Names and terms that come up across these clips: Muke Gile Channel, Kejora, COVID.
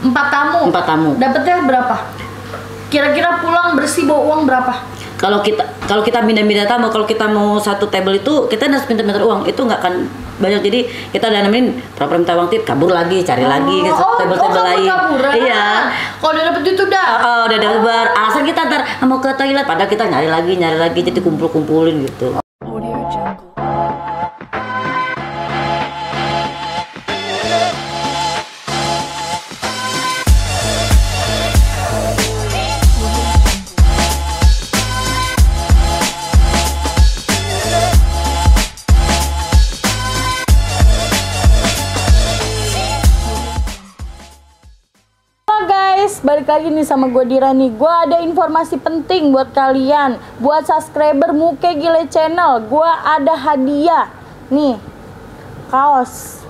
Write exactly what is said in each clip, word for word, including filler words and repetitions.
Empat tamu. Empat tamu. Dapatnya berapa? Kira-kira pulang bersih bawa uang berapa? Kalau kita kalau kita pindah-pindah tamu, kalau kita mau satu table itu kita harus pindah-pindah uang, itu nggak akan banyak. Jadi kita danamin program tawang tip, kabur lagi, cari oh, lagi ke oh, table-table oh, lain. Kaburan. Iya. Kalau udah dapet itu dah. Oh, udah dabar. Oh. Alasan kita ntar mau ke toilet, padahal kita nyari lagi, nyari lagi, jadi kumpul-kumpulin gitu. Balik lagi nih sama gue Dira nih. Gue ada informasi penting buat kalian. Buat subscriber Muke Gile Channel, gue ada hadiah nih, kaos.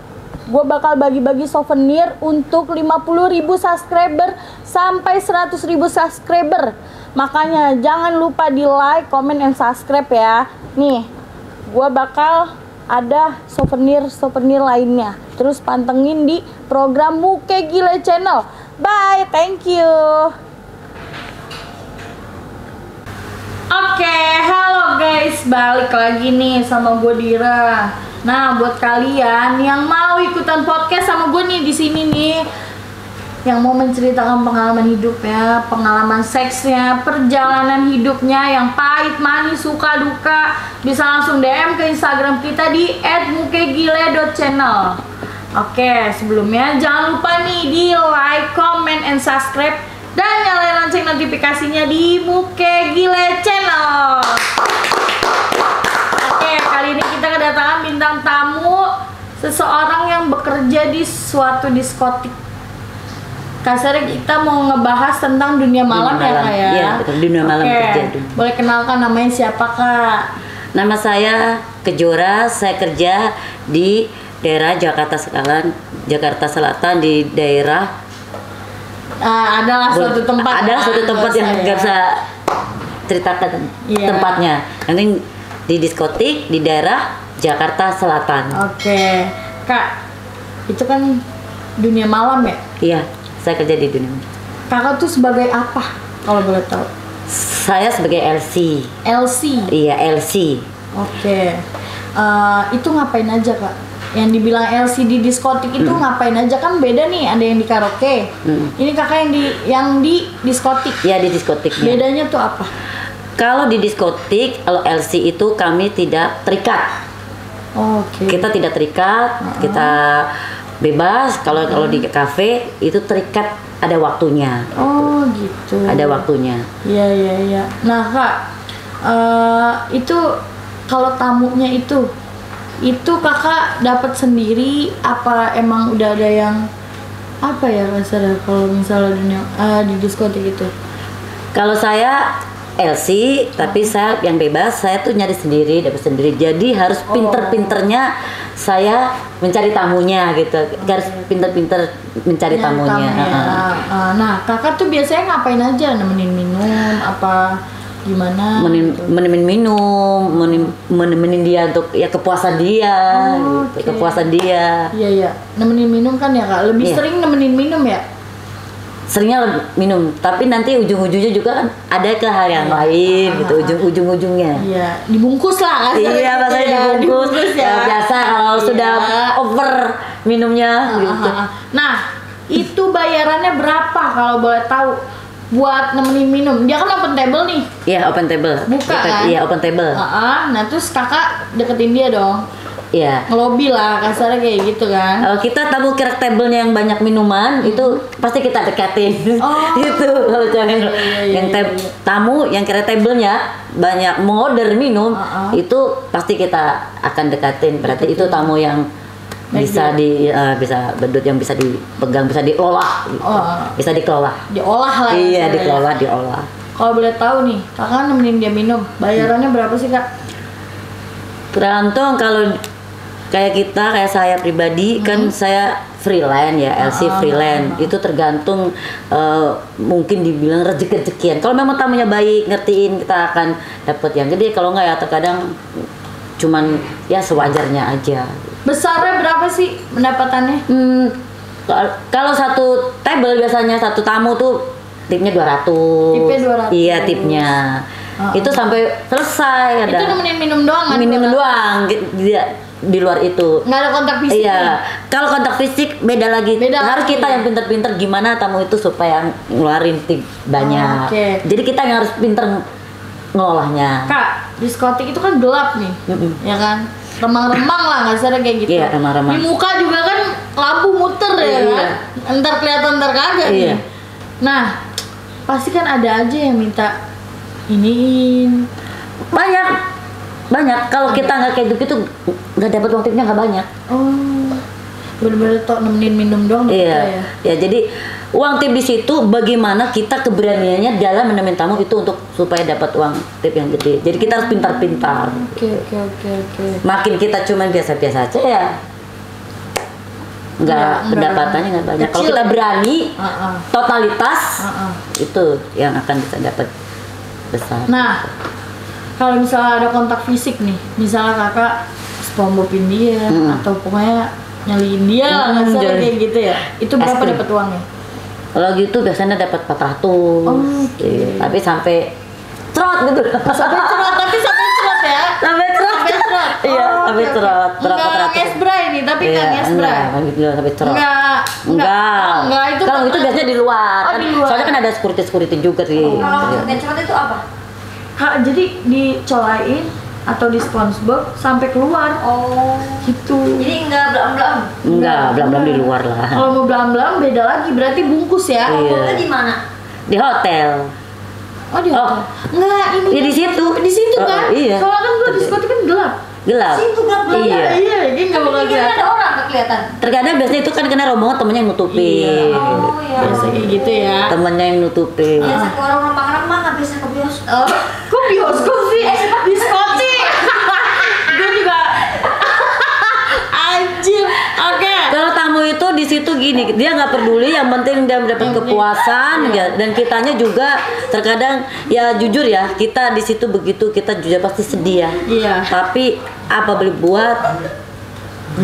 Gue bakal bagi-bagi souvenir untuk lima puluh ribu subscriber sampai seratus ribu subscriber. Makanya jangan lupa di like, comment, and subscribe ya. Nih, gue bakal ada souvenir-souvenir lainnya. Terus pantengin di program Muke Gile Channel. Bye, thank you. Oke, okay, halo guys, balik lagi nih sama gue Dira. Nah, buat kalian yang mau ikutan podcast sama gue nih di sini nih, yang mau menceritakan pengalaman hidupnya, pengalaman seksnya, perjalanan hidupnya yang pahit, manis, suka duka, bisa langsung D M ke Instagram kita di et mukegile dot channel. Oke, sebelumnya jangan lupa nih di like, comment, and subscribe, dan nyalain lonceng notifikasinya di Muke Gile Channel. Oke, kali ini kita kedatangan bintang tamu, seseorang yang bekerja di suatu diskotik. Kasarnya kita mau ngebahas tentang dunia malam, dunia malam. ya kak ya? Iya, betul, dunia malam kerja. Boleh kenalkan namanya siapa kak? Nama saya Kejora, saya kerja di daerah Jakarta Selatan, Jakarta Selatan di daerah uh, adalah suatu tempat adalah suatu tempat yang nggak bisa ceritakan yeah. tempatnya. Nanti di diskotik di daerah Jakarta Selatan. Oke, okay. Kak, itu kan dunia malam ya? Iya, saya kerja di dunia malam. Kakak tuh sebagai apa kalau boleh tahu? Saya sebagai L C. L C? Iya, L C. Oke, okay. uh, itu ngapain aja kak? Yang dibilang L C di diskotik itu hmm. ngapain aja, kan beda nih, ada yang di karaoke. Hmm. Ini kakak yang di yang di diskotik. Ya, di diskotik. Bedanya tuh apa? Kalau di diskotik, kalau L C itu kami tidak terikat. Oh, oke. Okay. Kita tidak terikat, uh-huh. kita bebas. Kalau hmm. kalau di kafe itu terikat, ada waktunya. Oh, gitu. gitu. Ada waktunya. Iya, iya, iya. Nah, Kak, uh, itu kalau tamunya itu itu kakak dapat sendiri apa emang udah ada yang apa ya rasanya kalau misalnya dunia, uh, di diskotik itu? Kalau saya L C, tapi saya yang bebas, saya tuh nyari sendiri, dapat sendiri. Jadi harus pinter-pinternya saya mencari tamunya gitu. Okay. Harus pinter-pinter mencari ya, tamunya. tamunya. Uh-huh. Nah, kakak tuh biasanya ngapain aja? Nemenin minum apa? Gimana? Menem, gitu. Menemenin minum, menem, menemenin dia untuk ya kepuasan dia, oh, gitu, okay. kepuasan dia. Iya iya, nemenin minum kan ya kak. Lebih yeah. sering nemenin minum ya. Seringnya lebih minum, tapi nanti ujung-ujungnya juga kan ada ke hal yang yeah. lain, ah, gitu. Ujung-ujung-ujungnya. Iya, yeah. dibungkus lah. Iya, yeah, makanya ya, dibungkus. dibungkus ya. Biasa kalau yeah. sudah over minumnya. Ah, gitu. ah, ah. Nah, itu bayarannya berapa kalau boleh tahu? Buat nemenin minum, dia kan open table nih. Iya, open table. Buka kan? Iya, open table. Uh-uh. Nah, terus kakak deketin dia dong. Iya. Ngelobi lah, kasarnya kayak gitu kan. Kalau kita tamu kirek tablenya yang banyak minuman, hmm. itu pasti kita dekatin. Oh. Itu kalau jangan iya, iya, yang iya, iya. tamu yang kirek tablenya banyak mengorder minum, uh-uh. itu pasti kita akan dekatin. Berarti Betul. itu tamu yang bisa di uh, bisa bedut yang bisa dipegang, bisa diolah gitu. oh. bisa dikelola diolah lah iya dikelola ya. diolah Kalau boleh tahu nih, kakak nemenin dia minum, bayarannya hmm. berapa sih kak? Tergantung, kalau kayak kita, kayak saya pribadi hmm. kan saya freelance ya, L C oh, freelance oh, itu tergantung uh, mungkin dibilang rezeki-rezekian. Kalau memang tamunya baik, ngertiin, kita akan dapet yang gede. Kalau nggak ya terkadang cuman ya sewajarnya aja. Besarnya berapa sih pendapatannya? Hmm, Kalau satu table biasanya satu tamu tuh tipnya dua ratus. Tipnya dua ratus. Iya, tipnya. Oh. Itu sampai selesai ada. Itu nemenin minum doang. Minum doang. Dia di luar itu nggak ada kontak fisik. Iya, kalau kontak fisik beda lagi. Beda harus lagi. Kita yang pinter-pinter gimana tamu itu supaya ngeluarin tip banyak. Oh, okay. Jadi kita yang harus pinter ngelolahnya. Kak, diskotik itu kan gelap nih, mm-mm. ya kan? Remang-remang lah, nggak sadar kayak gitu. Iya, remang-remang. Di muka juga kan lampu muter ya iya. kan? Entar kelihatan, entar kagak iya. nih. Nah, pasti kan ada aja yang minta iniin. Banyak. Banyak, kalau kita nggak kayak gitu nggak dapat waktunya nggak banyak. Oh, bener-bener tok nemenin minum doang. Iya, ya. ya jadi uang tip di situ bagaimana kita keberaniannya dalam menemen tamu itu untuk supaya dapat uang tip yang gede. Jadi kita harus pintar-pintar. Oke, oke, oke, oke. Makin kita cuman biasa-biasa aja ya, nggak ya, pendapatannya nggak banyak. Kalau kita berani, uh -uh. totalitas uh -uh. itu yang akan bisa dapat besar. Nah. Kalau misalnya ada kontak fisik nih, misalnya kakak spombopin dia hmm. atau pokoknya nyaliin dia lah, hmm, kayak gitu ya. Itu berapa dapat uangnya? Kalau gitu biasanya dapat empat ratus. Oh, okay. Tapi sampai cerot gitu. Sampai cerot, tapi sampai cerot ya. Sampai cerot. Sampai cerot. Iya, oh, sampai okay, cerot. Okay. Berapa ratus? Enggak ngesbrai nih, tapi enggak yeah, ngesbrai. Enggak, sampai cerot. Enggak. Enggak. Oh, enggak itu. Kalau itu biasanya di luar. Oh, kan, di luar. Soalnya kan ada security-security juga sih. Oh, kalau sampai cerot itu apa? Kak, jadi dicolain atau di SpongeBob sampai keluar. Oh, gitu. Jadi enggak blam-blam. Enggak, blam-blam di luar lah. Kalau mau blam-blam beda lagi, berarti bungkus ya. Bungkusnya di mana? Di hotel. Oh, di hotel. Enggak, ini. Ya di situ. Di situ kan? Iya. Soalnya kan gua diskotik kan gelap. Gelap. Situ gelap banget. Iya, iya, ini enggak bakal kelihatan. Ada orang enggak kelihatan. Terkadang biasanya itu kan kena rombongan temennya yang nutupin. Oh, iya. Biasa kayak gitu ya. Temennya yang nutupin. Biasa orang rombongan enggak bisa ke bioskop. Oh. Kok bioskop sih? Eh, diskotik. Gue juga anjir. Oke. Okay. Kalau tamu itu di situ gini, dia nggak peduli. Yang penting dia mendapat kepuasan ya. Dan kitanya juga terkadang ya jujur ya, kita di situ begitu kita juga pasti sedih ya. Iya. Tapi apa boleh buat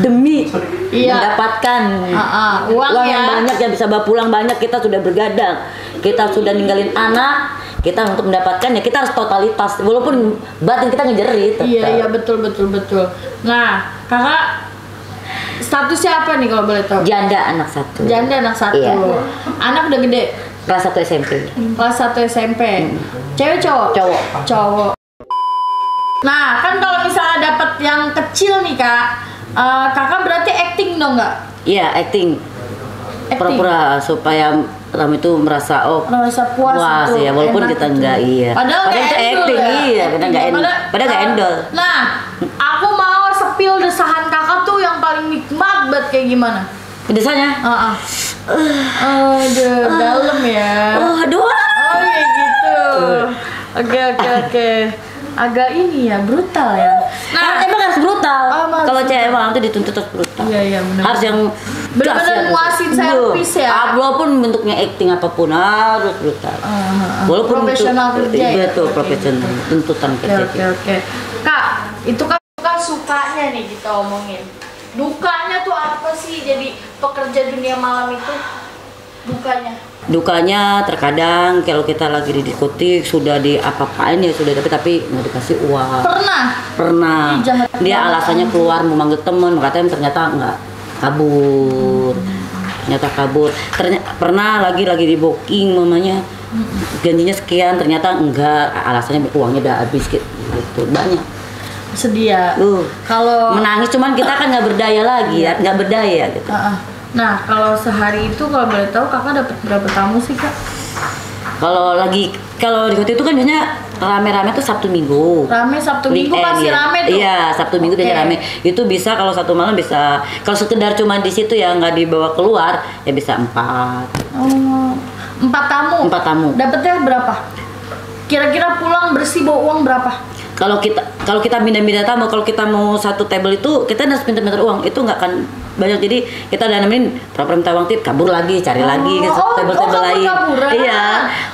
demi iya. mendapatkan uh -uh. uang, uang ya. yang banyak yang bisa bawa pulang banyak, kita sudah bergadang, kita sudah ninggalin anak. Kita untuk mendapatkannya kita harus totalitas walaupun batin kita ngejerit. Iya iya betul betul betul. Nah kakak statusnya apa nih kalau boleh tahu? Janda anak satu. Janda anak satu. Iya. Anak udah gede. Kelas satu S M P. Kelas satu S M P. Hmm. Cewek cowok? Cowok. Cowok. Nah kan kalau misalnya dapat yang kecil nih kak, uh, kakak berarti acting dong nggak? Iya acting. Pura-pura supaya tamu itu merasa oh merasa puas, puas ya walaupun kita enggak iya. Padahal enggak endol ya. Iya, kita enggak endol. Padahal enggak endol. Nah, aku mau sepil desahan kakak tuh yang paling nikmat banget kayak gimana? Desahannya? Heeh. Eh, dalam ya. Oh, aduh. Oh, ya gitu. Oke, oke, oke. Agak ini ya, brutal ya. Nah, emang harus brutal. Kalau cewek emang nanti dituntut harus brutal. Iya, iya benar. Harus yang bener-bener nguasin servis ya. Walaupun bentuknya acting apapun harus brutal. Uh, uh, walaupun profesional kerja ya. Betul, profesional. Tuntutan kerja. Oke, oke. Kak, itu kan bukan sukanya nih kita omongin. Dukanya tuh apa sih jadi pekerja dunia malam itu? Dukanya. Dukanya terkadang kalau kita lagi di diskotik sudah di apa-apain ya sudah tapi tapi nggak dikasih uang. Pernah. Pernah. Dia alasannya keluar mau manggil temen, katanya ternyata enggak. kabur ternyata kabur ternyata pernah lagi lagi di booking mamanya janjinya sekian ternyata enggak alasannya uangnya udah habis gitu banyak sedia uh, kalau menangis cuman kita kan nggak berdaya lagi ya nggak berdaya gitu. uh, uh. Nah kalau sehari itu kalau boleh tahu kakak dapat berapa tamu sih kak? Kalau lagi kalau di hotel itu kan biasanya rame-rame tuh Sabtu Minggu. Rame Sabtu Minggu pasti ya. Rame tuh. Iya, Sabtu Minggu okay. biasanya rame. Itu bisa kalau satu malam bisa kalau sekedar cuma di situ ya nggak dibawa keluar ya bisa empat. Oh, empat tamu. Empat tamu. Dapatnya berapa? Kira-kira pulang bersih bawa uang berapa? Kalau kita kalau kita pindah-pindah tamu, kalau kita mau satu table itu kita harus pinter-pinter uang, itu nggak akan banyak. Jadi kita danamin problem tawang tip, kabur lagi, cari oh, lagi ke oh, table-table oh, lain. Kaburan. Iya.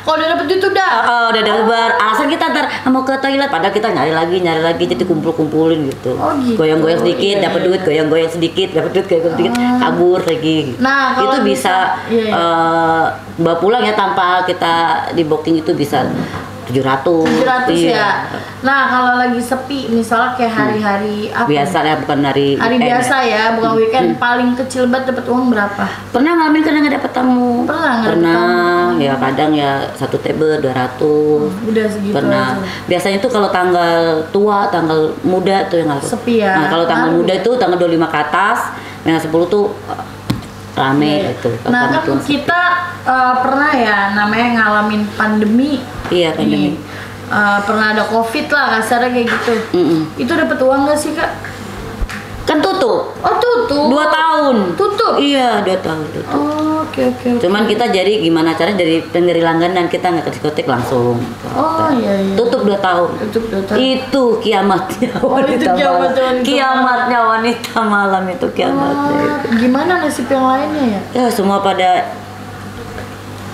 Kalau udah dapet itu dah. Oh, udah dabar. Alasan kita ntar mau ke toilet, padahal kita nyari lagi, nyari lagi, jadi kumpul-kumpulin gitu. Oh, gitu. Goyang-goyang sedikit, iya, dapat duit, goyang-goyang sedikit, dapat duit, goyang-goyang sedikit, ah. kabur lagi. Nah, itu bisa, bisa iya, iya. Uh, bawa pulang ya tanpa kita di booking, itu bisa. tujuh ratus iya. ya. Nah, kalau lagi sepi misalnya kayak hari-hari hmm. apa? Biasa ya, bukan hari Hari weekend. biasa ya, bukan weekend. Hmm. Paling kecil banget dapat uang berapa? Pernah ngalamin kadang nggak dapat tamu. Pernah nggak dapat tamu. Ya kadang ya satu table dua ratus. Hmm, udah segitu. Pernah. Aja. Biasanya tuh kalau tanggal tua, tanggal muda tuh yang harus. Sepi ya. Nah, kalau tanggal Aduh. muda tuh tanggal dua puluh lima ke atas, yang sepuluh tuh rame yeah. gitu. Nah, kan kita uh, pernah ya namanya ngalamin pandemi. Iya, pandemi. Uh, pernah ada COVID lah, kasarnya kayak gitu. Mm-mm. Itu dapat uang nggak sih, Kak? Kan tutup. Oh, tutup. Dua tahun. Tutup. Iya, dua tahun tutup. Oh, oke, okay, oke. Okay, okay. Cuman kita jadi gimana caranya dari dari langganan kita nggak ke diskotik langsung. Oh, iya, iya. Tutup dua tahun. Tutup dua tahun. Itu kiamatnya wanita oh, itu malam. Kiamatnya wanita malam itu kiamatnya. Ah, itu. Gimana nasib yang lainnya ya? Ya, semua pada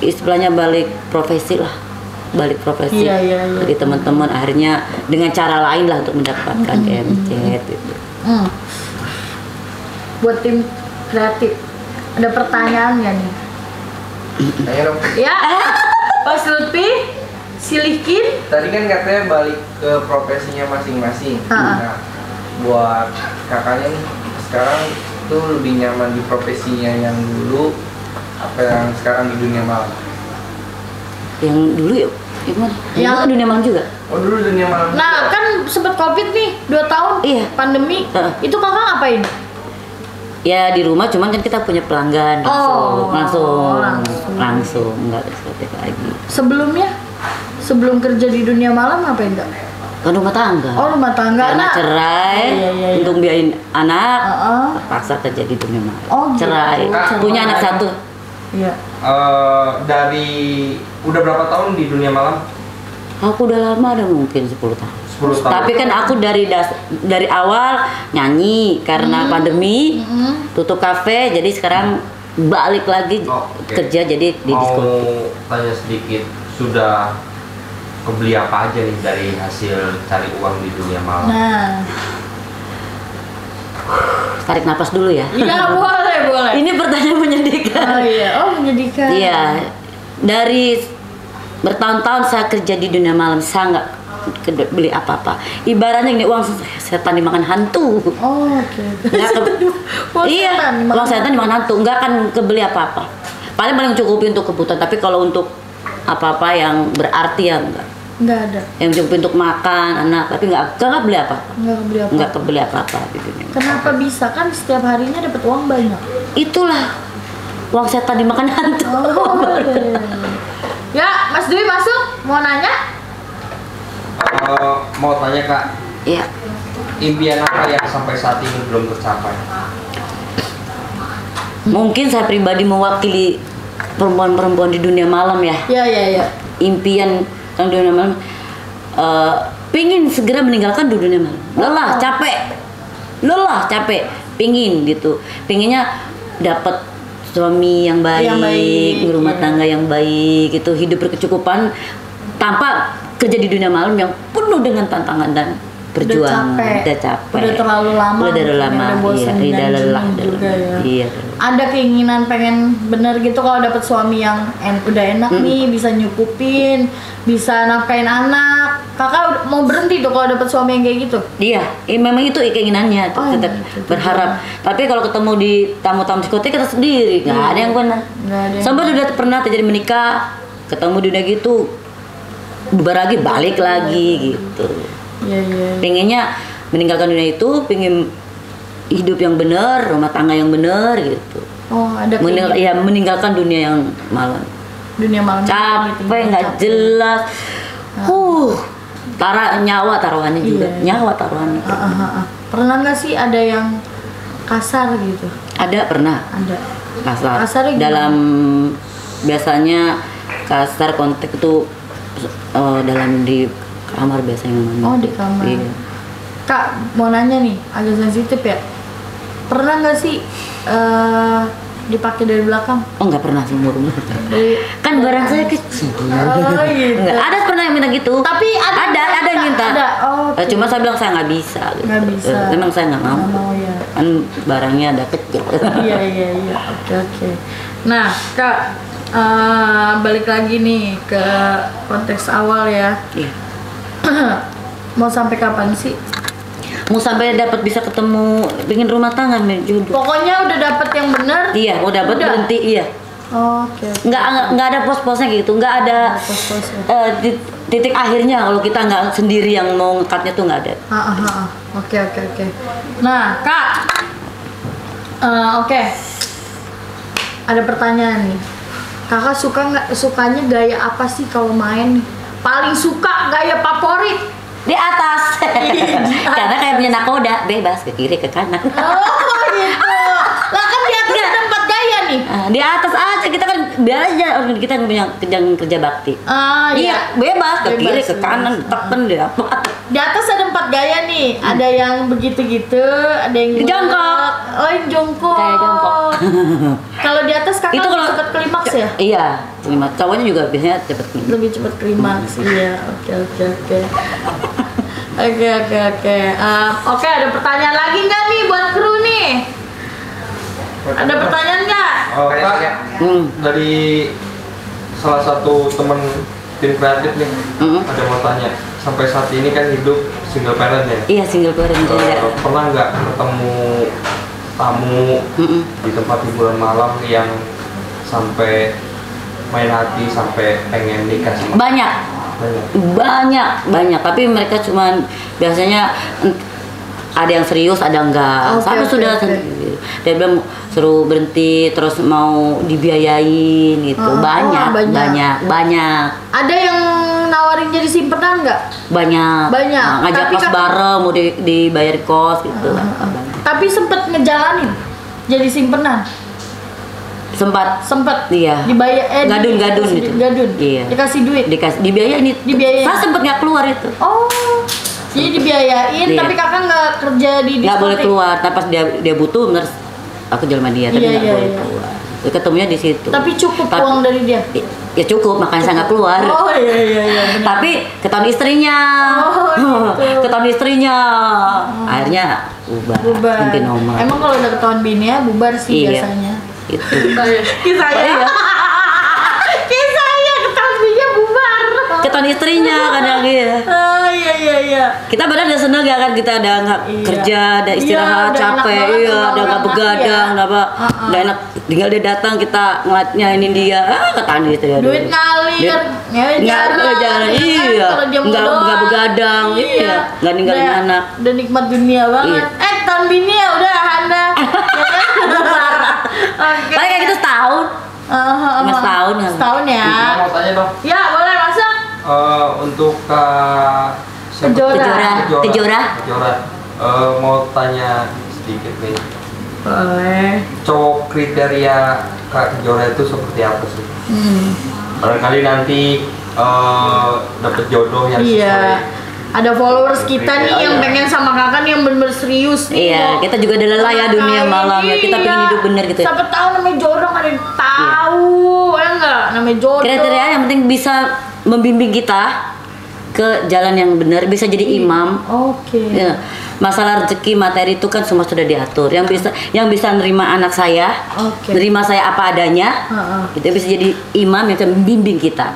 istilahnya balik profesi lah. balik profesi, iya, iya, iya. Jadi teman-teman akhirnya dengan cara lain lah untuk mendapatkan K M C gitu. Hmm. Buat tim kreatif ada pertanyaan nggak nih? Tanya dong. Ya, Mas Lutfi, silihkin. Tadi kan katanya balik ke profesinya masing-masing. Nah, buat kakaknya nih sekarang tuh lebih nyaman di profesinya yang dulu apa yang sekarang di dunia malam? Yang dulu ya, gimana? Yang dulu dunia malam juga? Oh, dulu dunia malam juga. Nah, kan sempet COVID nih, dua tahun iya. pandemi. Uh. Itu kakak ngapain? Ya di rumah, cuman kan kita punya pelanggan langsung. Oh, langsung. Langsung, langsung. Nggak diskotik lagi. Sebelumnya? Sebelum kerja di dunia malam ngapain enggak? Kan rumah tangga. Oh, rumah tangga. Karena anak. cerai, oh, iya, iya, iya. Untuk biayain anak, uh -uh. terpaksa kerja di dunia malam. Oh, cerai. Gitu. Punya anak satu. Iya. Uh, dari udah berapa tahun di dunia malam? Aku udah lama, ada mungkin sepuluh tahun. sepuluh tahun. Tapi kan aku dari das, dari awal nyanyi karena hmm. pandemi, hmm. tutup kafe, jadi sekarang balik lagi oh, okay. kerja jadi di diskotik. Mau tanya sedikit, sudah kebeli apa aja nih dari hasil cari uang di dunia malam? Nah. Tarik napas dulu ya. Iya, boleh, boleh. Ini pertanyaan menyedihkan. Oh iya, oh menyedihkan. Iya. Dari bertahun-tahun saya kerja di dunia malam, saya nggak beli apa-apa. Ibaratnya ini uang setan dimakan hantu. Oh, oke. Okay. Iya, setan uang setan dimakan hantu, nggak akan kebeli apa-apa. Paling paling cukupi untuk kebutuhan, tapi kalau untuk apa-apa yang berarti ya enggak. Nggak ada. Yang cukup untuk makan anak, tapi nggak nggak beli apa? Nggak beli apa? Nggak kebeli apa-apa di dunia. Kenapa bisa? Kan setiap harinya dapat uang banyak. Itulah uang setan dimakan hantu. Oh, okay. Ya, Mas Dwi masuk, mau nanya? Uh, mau tanya Kak. Iya. Impian apa yang sampai saat ini belum tercapai? Mungkin saya pribadi mewakili perempuan-perempuan di dunia malam ya. Iya, iya, iya. Impian yang dunia malam, uh, pingin segera meninggalkan dunia malam. Lelah, capek, lelah, capek, pingin gitu, pinginnya dapat suami yang baik, yang baik rumah iya. tangga yang baik, gitu, hidup berkecukupan tanpa kerja di dunia malam yang penuh dengan tantangan dan perjuangan. Udah capek, udah, capek. udah terlalu lama, udah terlalu lama, iya, udah lelah, juga ya. Iya. Ada keinginan pengen bener gitu kalau dapet suami yang en udah enak mm. nih, bisa nyukupin, bisa nafkain anak. Kakak mau berhenti tuh kalau dapet suami yang kayak gitu? Iya, eh, memang itu keinginannya, oh, tetap gitu, berharap. Gitu. Tapi kalau ketemu di tamu-tamu diskotik kita sendiri, nggak mm. ada yang pernah. Sampai udah pernah terjadi menikah, ketemu di dunia gitu, berlagi balik lagi gitu. Ya, ya. Pengennya meninggalkan dunia itu, pengen hidup yang benar, rumah tangga yang benar gitu. Oh, ada Meninggal, ya meninggalkan dunia yang malam. Dunia malam. Capek, nggak jelas. Ah. Huh, taruh nyawa taruhannya iya, juga, iya. nyawa taruhannya. Ah, ah, ah, ah. Pernah nggak sih ada yang kasar gitu? Ada pernah. Ada. Kasar. Kasarnya dalam gimana? Biasanya kasar konteks itu uh, dalam di Kamar biasanya ngomongin. Oh, di kamar. Iya. Kak, mau nanya nih, agak sensitif ya. Pernah nggak sih uh, dipakai dari belakang? Oh, nggak pernah seumur umur. Kan barang saya kecil. Oh, gitu. Ada pernah yang minta gitu. Tapi ada ada, ada, ada yang minta. Ada. Oh, okay. Cuma saya bilang saya nggak bisa. Gitu. Nggak bisa. Memang saya nggak mau. Mau ya. Kan barangnya ada kecil. Iya iya iya. Oke oke. Nah, Kak, uh, balik lagi nih ke konteks awal ya. Iya. Mau sampai kapan sih? Mau sampai dapat bisa ketemu, bikin rumah tangga, jodoh. Pokoknya udah dapat yang benar. Iya, mau dapat berhenti, iya. Oh, oke. Okay. Nggak, nggak ada pos-posnya gitu, nggak ada pos-posnya. Uh, titik akhirnya kalau kita nggak sendiri yang mau ngekatnya tuh nggak ada. Oke, oke, oke. Nah, Kak, uh, oke, okay. Ada pertanyaan nih. Kakak suka nggak, sukanya gaya apa sih kalau main? Paling suka gaya favorit di atas. Karena kayak punya nakoda, bebas ke kiri ke kanan. Oh gitu. Lah kan di atas ada empat gaya nih. Di atas aja kita kan biar aja kita punya kerja kerja bakti. Ah, iya, ya, bebas ke bebas, kiri ke kanan, tekan deh apa. Di atas ada empat gaya nih. Hmm. Ada yang begitu-gitu, ada yang jongkok. Oh, yang jongkok. Kayak jongkok. Kalau di atas kakak itu kalau cepet klimaks ya? Iya, klimaks. Cowoknya juga biasanya cepet klimaks. Lebih cepet klimaks. Hmm. Iya, oke oke oke. Oke oke oke. Oke, ada pertanyaan lagi nggak nih buat kru nih? Ada pertanyaan nggak? Oh, Kak, hmm. dari salah satu temen tim kreatif nih, hmm. ada mau tanya. Sampai saat ini kan hidup single parent ya? Iya, single parent. Uh, ya. Pernah nggak ketemu tamu hmm. di tempat hiburan malam yang sampai main hati, sampai pengen nikah? Banyak. Banyak. banyak banyak tapi mereka cuman biasanya ada yang serius, ada enggak. Sampai okay, sudah okay, okay. Dia bilang suruh berhenti terus mau dibiayain gitu. Oh, banyak, oh, banyak banyak banyak ada yang nawarin jadi simpenan enggak? Banyak banyak nah, ngajak tapi kos kan... bareng mau di, dibayar kos gitu. Uh, uh, uh. Tapi sempet ngejalanin jadi simpenan. Sempat sempat iya dibayar eh, gadun-gadun di, gitu gadun iya dikasih duit dikasih dibiayain itu dibiayain. Saya sempet nggak keluar itu. Oh, jadi dibiayain iya. Tapi kakak nggak kerja di diskotik, nggak boleh keluar. Tapi pas dia dia butuh bener aku jual sama dia tapi nggak iya, iya, boleh iya. keluar. Ketemunya di situ tapi cukup tapi, uang dari dia ya cukup makanya cukup. Saya nggak keluar. Oh iya iya, iya tapi ketahuan istrinya. Oh, gitu. Ketahuan istrinya. Oh. Akhirnya bubar, bubar. Nomor. Emang kalau udah ketahuan bininya bubar sih iya. Biasanya itu kisahnya kisahnya ketambinya bubar keton istrinya kadang ya. Oh iya iya iya kita benar udah seneng ya kan kita ada nggak iya. kerja ada istirahat iya, capek iya ada nggak begadang nggak apa nggak enak tinggal dia datang kita ngeliatnya ini dia ah ketan istri ya duit ngalir nggak jalan iya nggak nggak begadang iya nggak ninggalin anak udah nikmat dunia banget eh tambini ya udah anda. Oke. Paling kayak gitu setahun. Uh, Mas setahun kan? Setahun ya. Nah, mau tanya dong. Ya boleh masuk. Uh, untuk Kak Kejora. Kejora. Kejora. Kejora. Uh, mau tanya sedikit nih. Boleh. Cowok kriteria Kak Kejora itu seperti apa sih? Hmm. Barangkali nanti uh, dapet jodoh yang sesuai. Iya. Ada followers kita nih yang pengen sama kakak nih yang bener-bener serius nih. Iya, kita juga udah lelah ya dunia malam ya. Kita pengen hidup bener gitu. Siapa tahu namanya jodoh ada yang tahu, ya enggak? Namanya jodoh. Kriteria yang penting bisa membimbing kita ke jalan yang benar, bisa jadi imam. Oke. Ya. Masalah rezeki materi itu kan semua sudah diatur. Yang bisa yang bisa nerima anak saya, okay. nerima saya apa adanya. Uh-uh. Kita bisa jadi imam yang akan membimbing kita.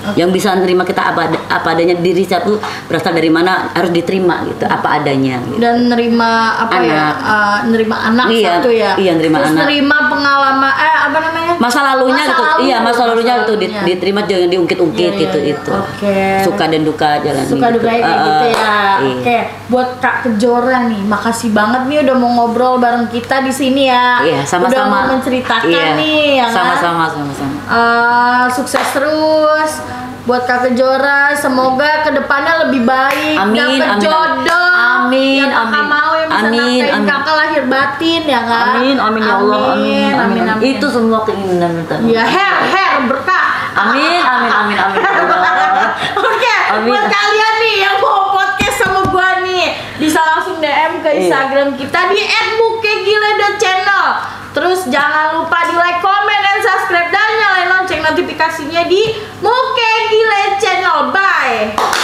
Okay. Yang bisa menerima kita apa, apa adanya diri saya tuh berasal dari mana harus diterima gitu apa adanya gitu. Dan nerima apa anak. ya uh, nerima anak iya, satu ya iya, nerima terus anak. Nerima pengalaman eh apa namanya masa lalunya masa gitu lalu. iya masa lalunya masa gitu lalunya. Diterima jangan diungkit-ungkit yeah, gitu yeah, itu okay. Suka dan duka jalan suka gitu. duka uh, gitu ya iya. Oke okay. Buat Kak Kejora nih makasih banget nih udah mau ngobrol bareng kita di sini ya iya, sama -sama. udah mau menceritakan iya. nih ya sama-sama sama-sama uh, sukses terus buat Kak Kejora, semoga kedepannya lebih baik, amin, dapat amin, jodoh, amin, yang kakak mau yang bisa nafkahin kakak lahir batin ya kan? Amin, amin ya Allah, amin, amin, amin, amin, amin. Itu semua keinginan kita. Ya, her, her berkah. Amin, amin, amin, amin. Oke. Okay. Amin. Buat kalian nih yang mau podcast sama gua nih, bisa langsung D M ke Instagram kita di et muke gile channel. Terus jangan lupa di like, comment, dan subscribe, dan nyalain lonceng notifikasinya di Muke Gile Channel. Bye.